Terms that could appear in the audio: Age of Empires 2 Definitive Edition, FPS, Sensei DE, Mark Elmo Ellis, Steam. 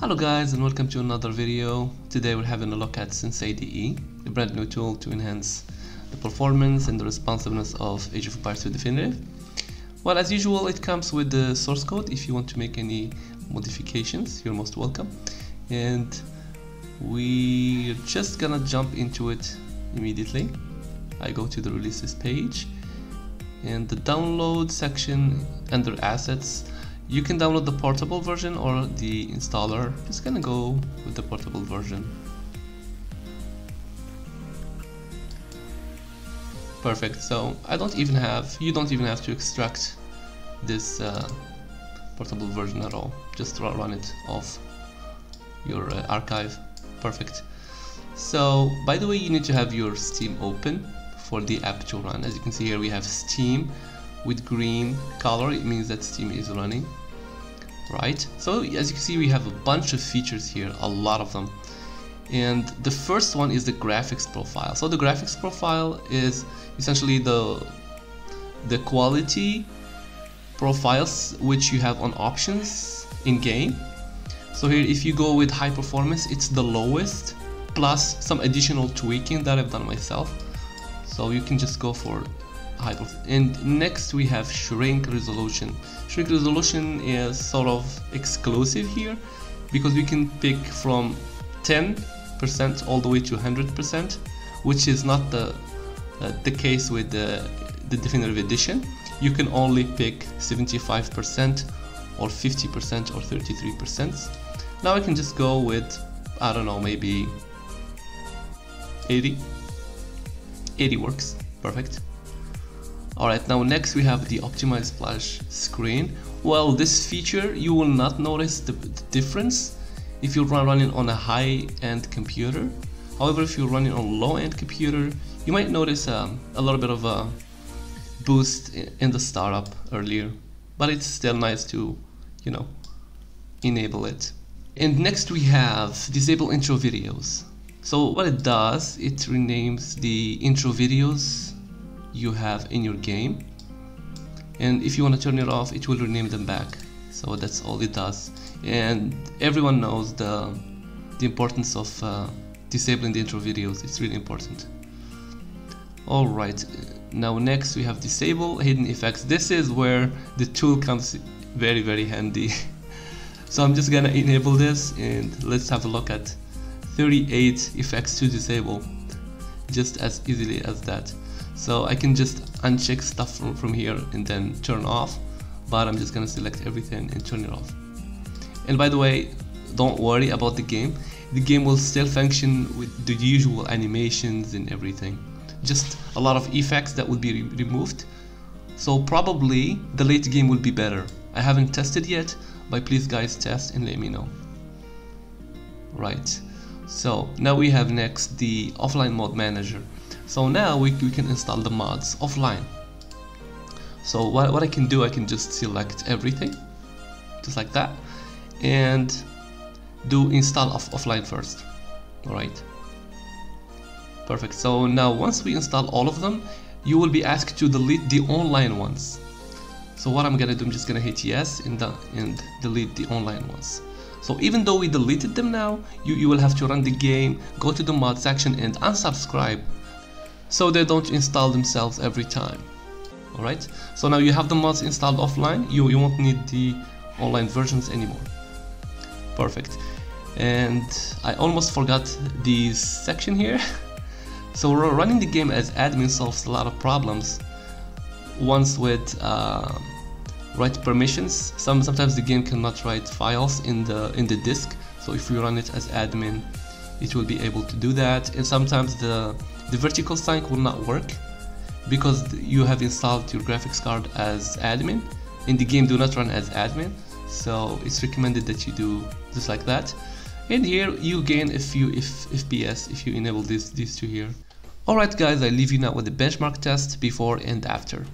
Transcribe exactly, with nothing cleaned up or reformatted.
Hello guys and welcome to another video. Today we're having a look at Sensei D E, a brand new tool to enhance the performance and the responsiveness of Age of Empires two Definitive. Well, as usual, it comes with the source code. If you want to make any modifications, you're most welcome. And we're just gonna jump into it immediately. I go to the releases page and the download section under assets. You can download the portable version or the installer. Just gonna go with the portable version. Perfect. So I don't even have, you don't even have to extract this uh, portable version at all. Just run it off your uh, archive. Perfect. So by the way, you need to have your Steam open for the app to run. As you can see here, we have Steam with green color. It means that Steam is running, right? So as you can see, we have a bunch of features here, a lot of them. And the first one is the graphics profile. So the graphics profile is essentially the the quality profiles which you have on options in game. So here, if you go with high performance, it's the lowest plus some additional tweaking that I've done myself. So you can just go for high. And next we have shrink resolution. Shrink resolution is sort of exclusive here because we can pick from ten percent all the way to one hundred percent, which is not the uh, the case with the, the Definitive Edition. You can only pick seventy-five percent or fifty percent or thirty-three percent. Now I can just go with, I don't know, maybe eighty eighty works. Perfect. Alright, now next we have the optimized splash screen. Well, this feature, you will not notice the, the difference if you're running on a high-end computer. However, if you're running on a low-end computer, you might notice um, a little bit of a boost in the startup earlier, but it's still nice to, you know, enable it. And next we have disable intro videos. So what it does, it renames the intro videos you have in your game, and if you want to turn it off, it will rename them back. So that's all it does. And everyone knows the the importance of uh, disabling the intro videos. It's really important. All right, now next we have disable hidden effects. This is where the tool comes very very handy. So I'm just gonna enable this and let's have a look at thirty-eight effects to disable, just as easily as that. So I can just uncheck stuff from, from here and then turn off, but I'm just gonna select everything and turn it off. And by the way, don't worry about the game. The game will still function with the usual animations and everything. Just a lot of effects that will be re removed. So probably the late game will be better. I haven't tested yet, but please guys test and let me know. Right, so now we have next the offline mode manager. So now we, we can install the mods offline. So what, what I can do, I can just select everything, just like that, and do install off, offline first. All right, perfect. So now once we install all of them, you will be asked to delete the online ones. So what I'm gonna do, I'm just gonna hit yes and, the, and delete the online ones. So even though we deleted them now, you, you will have to run the game, go to the mod section and unsubscribe, so they don't install themselves every time. Alright, so now you have the mods installed offline, you, you won't need the online versions anymore. Perfect. And I almost forgot this section here. So running the game as admin solves a lot of problems. Once with uh, write permissions, some sometimes the game cannot write files in the in the disk. So if you run it as admin, it will be able to do that. And sometimes the the vertical sync will not work because you have installed your graphics card as admin and the game do not run as admin. So it's recommended that you do just like that. And here you gain a few F P S if you enable this, these two here. Alright guys, I leave you now with the benchmark test before and after.